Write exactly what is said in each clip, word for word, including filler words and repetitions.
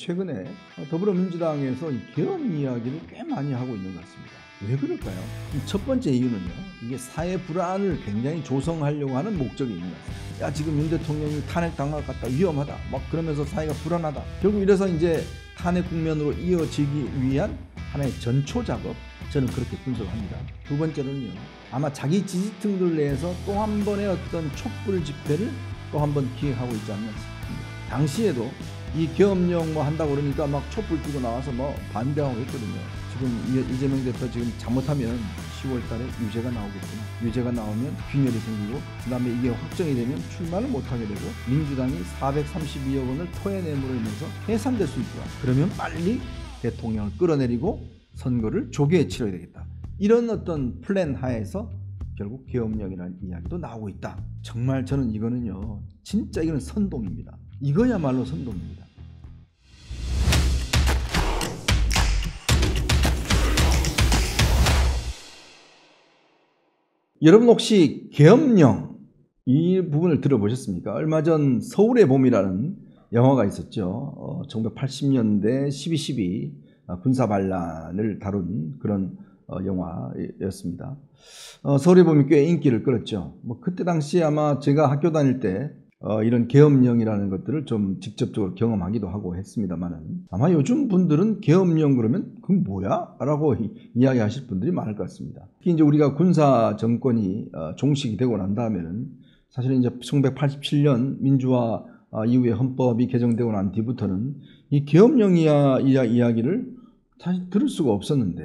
최근에 더불어민주당에서 개헌 이야기를 꽤 많이 하고 있는 것 같습니다. 왜 그럴까요? 첫 번째 이유는요, 이게 사회 불안을 굉장히 조성하려고 하는 목적이 있는 것 같습니다. 야, 지금 윤 대통령이 탄핵당할 것 같다, 위험하다, 막 그러면서 사회가 불안하다. 결국 이래서 이제 탄핵 국면으로 이어지기 위한 하나의 전초 작업, 저는 그렇게 분석합니다. 두 번째로는요, 아마 자기 지지층들 내에서 또 한 번의 어떤 촛불 집회를 또 한 번 기획하고 있지 않나 싶습니다. 당시에도 이 계엄령 뭐 한다고 그러니까 막 촛불 뛰고 나와서 뭐 반대하고 했거든요. 지금 이재명 대표 지금 잘못하면 시월 달에 유죄가 나오겠구나. 유죄가 나오면 균열이 생기고 그 다음에 이게 확정이 되면 출마를 못하게 되고 민주당이 사백삼십이억 원을 토해냄으로 인해서 해산될 수 있구나. 그러면 빨리 대통령을 끌어내리고 선거를 조기에 치러야 되겠다. 이런 어떤 플랜 하에서 결국 계엄령이라는 이야기도 나오고 있다. 정말 저는 이거는요, 진짜 이거는 선동입니다. 이거야말로 선동입니다. 여러분 혹시 계엄령 이 부분을 들어보셨습니까? 얼마 전 서울의 봄이라는 영화가 있었죠. 어, 천구백팔십 년대 십이 십이 어, 군사 반란을 다룬 그런 어, 영화였습니다. 어, 서울의 봄이 꽤 인기를 끌었죠. 뭐 그때 당시에 아마 제가 학교 다닐 때 어, 이런 계엄령이라는 것들을 좀 직접적으로 경험하기도 하고 했습니다만은 아마 요즘 분들은 계엄령 그러면 그건 뭐야? 라고 이야기하실 분들이 많을 것 같습니다. 특히 이제 우리가 군사 정권이 어, 종식이 되고 난 다음에는 사실은 이제 천구백팔십칠 년 민주화 어, 이후에 헌법이 개정되고 난 뒤부터는 이 계엄령 이야, 이야, 이야기를 사실 들을 수가 없었는데,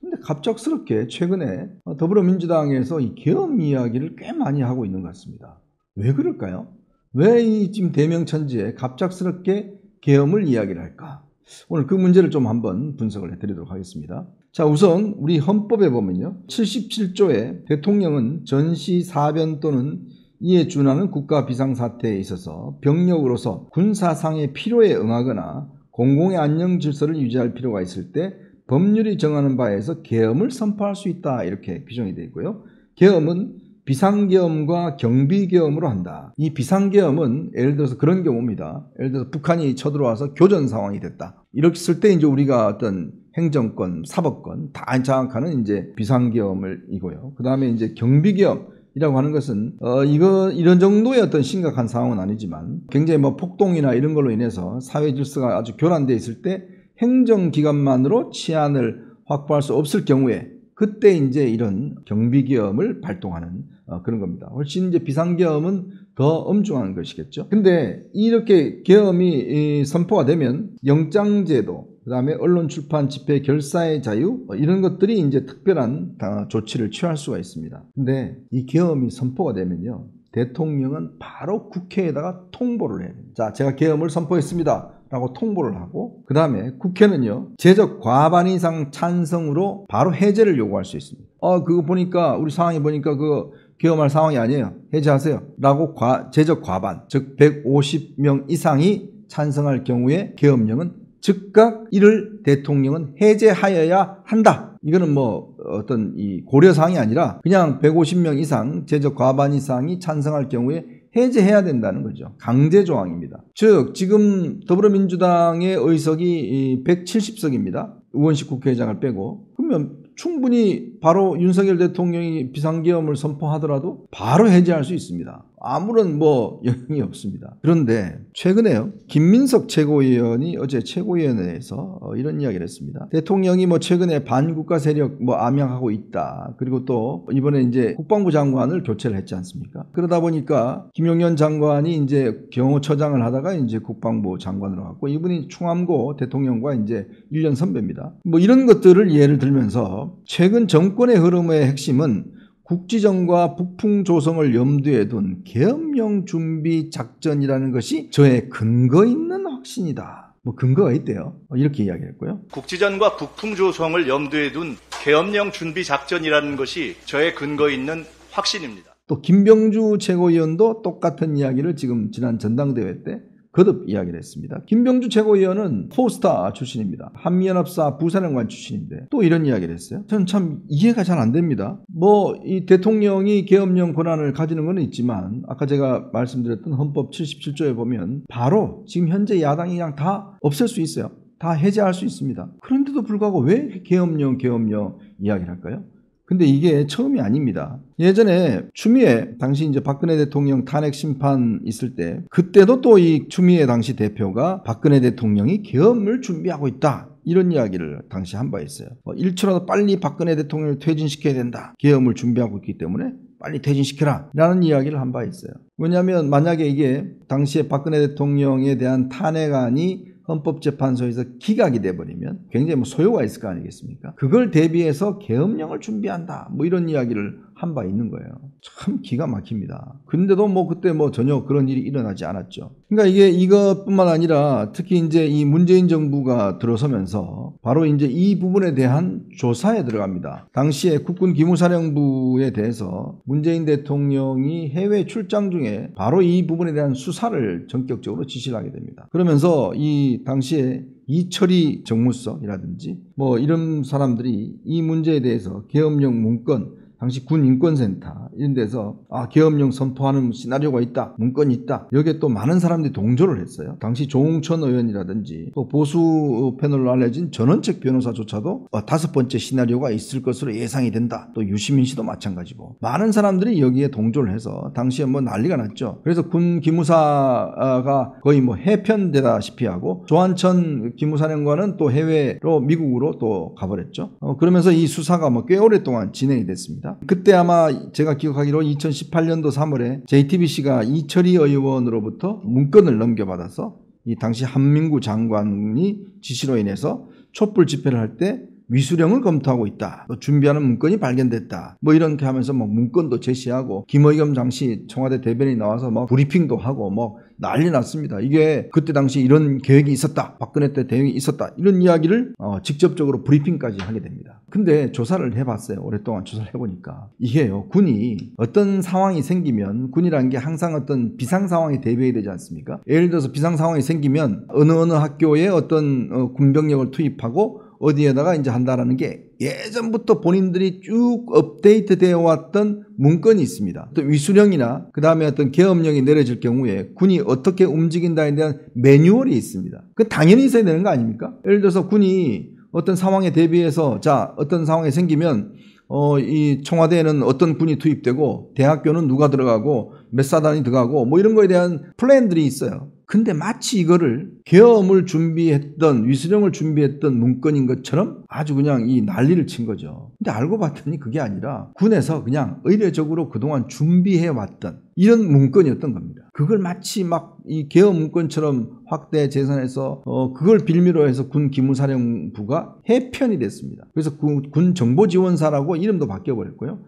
근데 갑작스럽게 최근에 어, 더불어민주당에서 이 계엄 이야기를 꽤 많이 하고 있는 것 같습니다. 왜 그럴까요? 왜 이 지금 대명천지에 갑작스럽게 계엄을 이야기를 할까? 오늘 그 문제를 좀 한번 분석을 해드리도록 하겠습니다. 자, 우선 우리 헌법에 보면요, 칠십칠 조에 대통령은 전시 사변 또는 이에 준하는 국가 비상사태에 있어서 병력으로서 군사상의 필요에 응하거나 공공의 안녕 질서를 유지할 필요가 있을 때 법률이 정하는 바에서 계엄을 선포할 수 있다, 이렇게 규정이 되어 있고요. 계엄은 비상계엄과 경비계엄으로 한다. 이 비상계엄은 예를 들어서 그런 경우입니다. 예를 들어서 북한이 쳐들어와서 교전 상황이 됐다. 이랬을 때 이제 우리가 어떤 행정권, 사법권 다 장악하는 이제 비상계엄이고요. 그 다음에 이제 경비계엄이라고 하는 것은 어 이거 이런 정도의 어떤 심각한 상황은 아니지만 굉장히 뭐 폭동이나 이런 걸로 인해서 사회 질서가 아주 교란돼 있을 때 행정기관만으로 치안을 확보할 수 없을 경우에 그때 이제 이런 경비계엄을 발동하는 어, 그런 겁니다. 훨씬 이제 비상계엄은 더 엄중한 것이겠죠. 근데 이렇게 계엄이 선포가 되면 영장제도, 그 다음에 언론 출판, 집회, 결사의 자유 어, 이런 것들이 이제 특별한 다, 조치를 취할 수가 있습니다. 근데 이 계엄이 선포가 되면요, 대통령은 바로 국회에다가 통보를 해요. 자, 제가 계엄을 선포했습니다. 라고 통보를 하고, 그 다음에 국회는요, 제적 과반 이상 찬성으로 바로 해제를 요구할 수 있습니다. 어, 그거 보니까, 우리 상황이 보니까 그거 계엄할 상황이 아니에요. 해제하세요. 라고 과, 제적 과반, 즉 백오십 명 이상이 찬성할 경우에 계엄령은 즉각 이를 대통령은 해제하여야 한다. 이거는 뭐 어떤 이 고려사항이 아니라 그냥 백오십 명 이상, 제적 과반 이상이 찬성할 경우에 해제해야 된다는 거죠. 강제조항입니다. 즉 지금 더불어민주당의 의석이 백칠십 석입니다. 의원식 국회의장을 빼고. 그러면 충분히 바로 윤석열 대통령이 비상계엄을 선포하더라도 바로 해제할 수 있습니다. 아무런 뭐 영향이 없습니다. 그런데 최근에요, 김민석 최고위원이 어제 최고위원회에서 이런 이야기를 했습니다. 대통령이 뭐 최근에 반국가 세력 뭐 암양하고 있다. 그리고 또 이번에 이제 국방부 장관을 교체를 했지 않습니까? 그러다 보니까 김용현 장관이 이제 경호처장을 하다가 이제 국방부 장관으로 갔고, 이분이 충암고 대통령과 이제 일 년 선배입니다. 뭐 이런 것들을 예를 들면서 최근 정권의 흐름의 핵심은 국지정과 북풍 조성을 염두에 둔 계엄령 준비 작전이라는 것이 저의 근거 있는 확신이다. 뭐 근거가 있대요. 이렇게 이야기했고요. 국지전과 북풍 조성을 염두에 둔 계엄령 준비 작전이라는 것이 저의 근거 있는 확신입니다. 또 김병주 최고위원도 똑같은 이야기를 지금 지난 전당대회 때 거듭 이야기를 했습니다. 김병주 최고위원은 포스타 출신입니다. 한미연합사 부사령관 출신인데 또 이런 이야기를 했어요. 저는 참 이해가 잘 안 됩니다. 뭐 이 대통령이 계엄령 권한을 가지는 건 있지만 아까 제가 말씀드렸던 헌법 칠십칠 조에 보면 바로 지금 현재 야당이 그냥 다 없앨 수 있어요. 다 해제할 수 있습니다. 그런데도 불구하고 왜 계엄령 계엄령 이야기를 할까요? 근데 이게 처음이 아닙니다. 예전에 추미애 당시 이제 박근혜 대통령 탄핵 심판 있을 때 그때도 또 이 추미애 당시 대표가 박근혜 대통령이 계엄을 준비하고 있다 이런 이야기를 당시 한 바 있어요. 뭐 일초라도 빨리 박근혜 대통령을 퇴진시켜야 된다. 계엄을 준비하고 있기 때문에 빨리 퇴진시켜라 라는 이야기를 한 바 있어요. 왜냐하면 만약에 이게 당시에 박근혜 대통령에 대한 탄핵안이 헌법재판소에서 기각이 돼버리면 굉장히 뭐 소요가 있을 거 아니겠습니까? 그걸 대비해서 계엄령을 준비한다 뭐 이런 이야기를 한 바 있는 거예요. 참 기가 막힙니다. 근데도 뭐 그때 뭐 전혀 그런 일이 일어나지 않았죠. 그러니까 이게 이것뿐만 아니라 특히 이제 이 문재인 정부가 들어서면서 바로 이제 이 부분에 대한 조사에 들어갑니다. 당시에 국군 기무사령부에 대해서 문재인 대통령이 해외 출장 중에 바로 이 부분에 대한 수사를 전격적으로 지시를 하게 됩니다. 그러면서 이 당시에 이철희 정무석이라든지 뭐 이런 사람들이 이 문제에 대해서 계엄령 문건 당시 군인권센터 이런 데서 아 계엄령 선포하는 시나리오가 있다. 문건이 있다. 여기에 또 많은 사람들이 동조를 했어요. 당시 조홍천 의원이라든지 또 보수 패널로 알려진 전원책 변호사조차도 어, 다섯 번째 시나리오가 있을 것으로 예상이 된다. 또 유시민 씨도 마찬가지고 많은 사람들이 여기에 동조를 해서 당시에 뭐 난리가 났죠. 그래서 군 기무사가 거의 뭐 해편되다시피 하고 조한천 기무사령관은 또 해외로 미국으로 또 가버렸죠. 어, 그러면서 이 수사가 뭐 꽤 오랫동안 진행이 됐습니다. 그때 아마 제가 기억하기로 이천십팔 년도 삼월에 제이티비씨가 이철희 의원으로부터 문건을 넘겨받아서 이 당시 한민구 장관이 지시로 인해서 촛불 집회를 할 때 위수령을 검토하고 있다. 또 준비하는 문건이 발견됐다. 뭐 이렇게 하면서 뭐 문건도 제시하고 김의겸 당시 청와대 대변인이 나와서 뭐 브리핑도 하고 뭐 난리 났습니다. 이게 그때 당시 이런 계획이 있었다. 박근혜 때 대응이 있었다. 이런 이야기를 어 직접적으로 브리핑까지 하게 됩니다. 근데 조사를 해봤어요. 오랫동안 조사를 해보니까. 이게요. 군이 어떤 상황이 생기면 군이라는 게 항상 어떤 비상 상황에 대비해야 되지 않습니까? 예를 들어서 비상 상황이 생기면 어느 어느 학교에 어떤 어 군병력을 투입하고 어디에다가 이제 한다라는 게 예전부터 본인들이 쭉 업데이트 되어 왔던 문건이 있습니다. 또 위수령이나 그 다음에 어떤 계엄령이 내려질 경우에 군이 어떻게 움직인다에 대한 매뉴얼이 있습니다. 그 당연히 있어야 되는 거 아닙니까? 예를 들어서 군이 어떤 상황에 대비해서 자 어떤 상황이 생기면 어, 이 청와대에는 어떤 군이 투입되고 대학교는 누가 들어가고 몇 사단이 들어가고 뭐 이런 거에 대한 플랜들이 있어요. 근데 마치 이거를 계엄을 준비했던 위수령을 준비했던 문건인 것처럼 아주 그냥 이 난리를 친 거죠. 근데 알고 봤더니 그게 아니라 군에서 그냥 의례적으로 그동안 준비해왔던 이런 문건이었던 겁니다. 그걸 마치 막 이 계엄 문건처럼 확대 재산해서 어 그걸 빌미로 해서 군 기무사령부가 해편이 됐습니다. 그래서 군, 군 정보지원사라고 이름도 바뀌어버렸고요.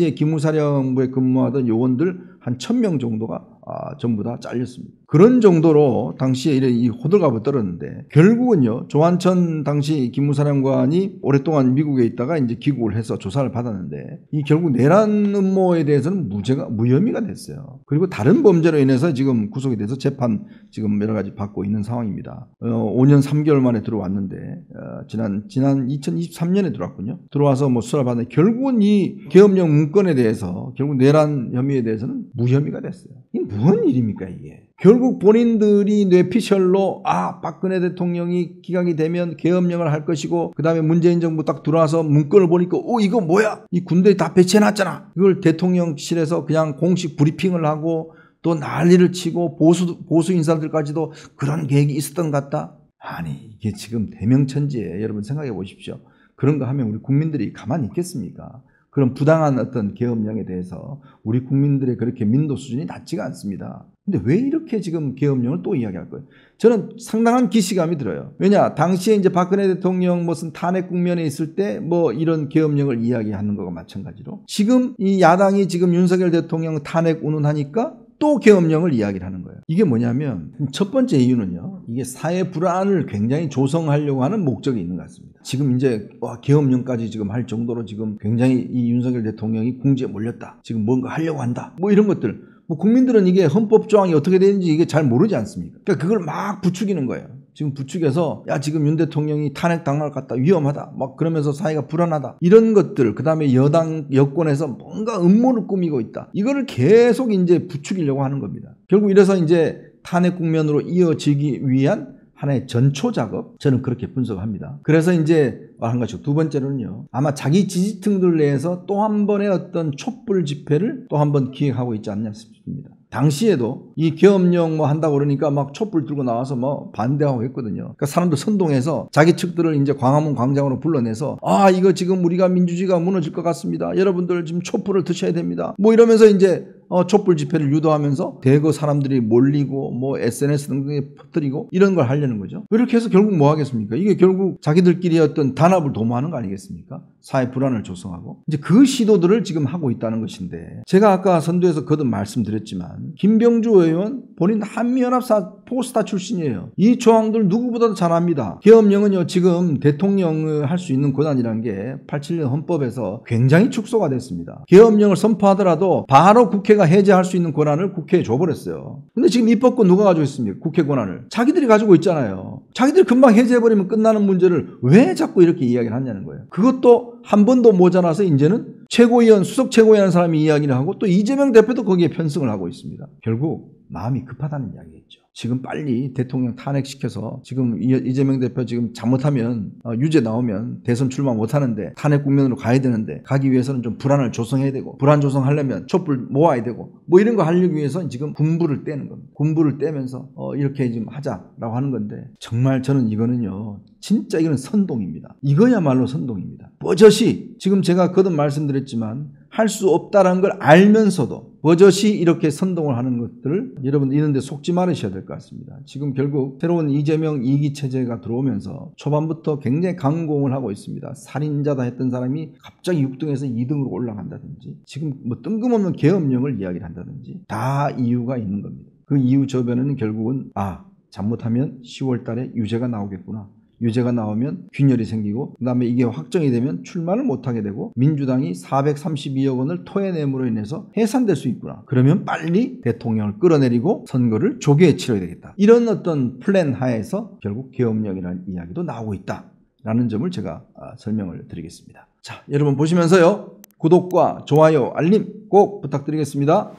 당시에 기무사령부에 근무하던 요원들 한 천 명 정도가 아, 전부 다 잘렸습니다. 그런 정도로 당시에 이래 이 호들갑을 떨었는데 결국은요 조한천 당시 기무사령관이 오랫동안 미국에 있다가 이제 귀국을 해서 조사를 받았는데 이 결국 내란 음모에 대해서는 무죄가 무혐의가 됐어요. 그리고 다른 범죄로 인해서 지금 구속이 돼서 재판 지금 여러 가지 받고 있는 상황입니다. 어, 오 년 삼 개월 만에 들어왔는데 어, 지난 지난 이천이십삼 년에 들어왔군요. 들어와서 뭐 수사를 받는데 결국은 이 계엄령 문건에 대해서 결국 내란 혐의에 대해서는 무혐의가 됐어요. 이게 무슨 일입니까 이게? 결국 본인들이 뇌피셜로 아 박근혜 대통령이 기각이 되면 계엄령을 할 것이고 그 다음에 문재인 정부 딱 들어와서 문건을 보니까 오 이거 뭐야? 이 군대에 다 배치해놨잖아. 이걸 대통령실에서 그냥 공식 브리핑을 하고 또 난리를 치고 보수, 보수 인사들까지도 그런 계획이 있었던 것 같다. 아니 이게 지금 대명천지에 여러분 생각해 보십시오. 그런 거 하면 우리 국민들이 가만히 있겠습니까? 그런 부당한 어떤 계엄령에 대해서 우리 국민들의 그렇게 민도 수준이 낮지가 않습니다. 근데 왜 이렇게 지금 계엄령을 또 이야기할 거예요? 저는 상당한 기시감이 들어요. 왜냐? 당시에 이제 박근혜 대통령 무슨 탄핵 국면에 있을 때 뭐 이런 계엄령을 이야기하는 것과 마찬가지로 지금 이 야당이 지금 윤석열 대통령 탄핵 운운하니까 또 계엄령을 이야기를 하는 거예요. 이게 뭐냐면 첫 번째 이유는요. 이게 사회 불안을 굉장히 조성하려고 하는 목적이 있는 것 같습니다. 지금 이제 와, 계엄령까지 지금 할 정도로 지금 굉장히 이 윤석열 대통령이 궁지에 몰렸다. 지금 뭔가 하려고 한다. 뭐 이런 것들. 뭐 국민들은 이게 헌법 조항이 어떻게 되는지 이게 잘 모르지 않습니까? 그러니까 그걸 막 부추기는 거예요. 지금 부추겨서 야 지금 윤 대통령이 탄핵당할 것 같다, 위험하다, 막 그러면서 사회가 불안하다, 이런 것들, 그 다음에 여당 여권에서 뭔가 음모를 꾸미고 있다, 이거를 계속 이제 부추기려고 하는 겁니다. 결국 이래서 이제 탄핵 국면으로 이어지기 위한 하나의 전초작업, 저는 그렇게 분석합니다. 그래서 이제 말한 것이고, 두 번째로는요, 아마 자기 지지층들 내에서 또 한 번의 어떤 촛불 집회를 또 한 번 기획하고 있지 않냐 싶습니다. 당시에도 이 계엄령 뭐 한다고 그러니까 막 촛불 들고 나와서 뭐 반대하고 했거든요. 그러니까 사람들 선동해서 자기 측들을 이제 광화문 광장으로 불러내서 아 이거 지금 우리가 민주주의가 무너질 것 같습니다, 여러분들 지금 촛불을 드셔야 됩니다, 뭐 이러면서 이제 어, 촛불 집회를 유도하면서 대거 사람들이 몰리고 뭐 에스엔에스 등등에 퍼뜨리고 이런 걸 하려는 거죠. 이렇게 해서 결국 뭐 하겠습니까? 이게 결국 자기들끼리 어떤 단합을 도모하는 거 아니겠습니까? 사회 불안을 조성하고 이제 그 시도들을 지금 하고 있다는 것인데, 제가 아까 선두에서 거듭 말씀드렸지만 김병주 의원 본인 한미연합사 포스타 출신이에요. 이 조항들 누구보다도 잘 압니다. 계엄령은요 지금 대통령을 할 수 있는 권한이라는 게 팔십칠 년 헌법에서 굉장히 축소가 됐습니다. 계엄령을 선포하더라도 바로 국회가 해제할 수 있는 권한을 국회에 줘버렸어요. 근데 지금 입법권 누가 가지고 있습니까? 국회 권한을. 자기들이 가지고 있잖아요. 자기들이 금방 해제해버리면 끝나는 문제를 왜 자꾸 이렇게 이야기를 하냐는 거예요. 그것도 한 번도 모자라서 이제는 최고위원, 수석 최고위원 하는 사람이 이야기를 하고 또 이재명 대표도 거기에 편승을 하고 있습니다. 결국 마음이 급하다는 이야기겠죠. 지금 빨리 대통령 탄핵시켜서 지금 이재명 대표 지금 잘못하면 유죄 나오면 대선 출마 못하는데 탄핵 국면으로 가야 되는데, 가기 위해서는 좀 불안을 조성해야 되고, 불안 조성하려면 촛불 모아야 되고, 뭐 이런 거 하려기 위해서 지금 군부를 떼는 겁니다. 군부를 떼면서 어 이렇게 지금 하자라고 하는 건데, 정말 저는 이거는요 진짜 이거는 선동입니다. 이거야말로 선동입니다. 버젓이 지금 제가 거듭 말씀드렸지만 할 수 없다라는 걸 알면서도 버젓이 이렇게 선동을 하는 것들을 여러분 이런 데 속지 말으셔야 될 것 같습니다. 지금 결국 새로운 이재명 이기 체제가 들어오면서 초반부터 굉장히 강공을 하고 있습니다. 살인자다 했던 사람이 갑자기 육 등에서 이 등으로 올라간다든지, 지금 뭐 뜬금없는 계엄령을 이야기를 한다든지, 다 이유가 있는 겁니다. 그 이유 저변에는 결국은 아 잘못하면 시월 달에 유죄가 나오겠구나, 유죄가 나오면 균열이 생기고 그 다음에 이게 확정이 되면 출마를 못하게 되고 민주당이 사백삼십이억 원을 토해냄으로 인해서 해산될 수 있구나, 그러면 빨리 대통령을 끌어내리고 선거를 조기에 치러야 되겠다, 이런 어떤 플랜 하에서 결국 계엄령이라는 이야기도 나오고 있다라는 점을 제가 설명을 드리겠습니다. 자, 여러분 보시면서요 구독과 좋아요, 알림 꼭 부탁드리겠습니다.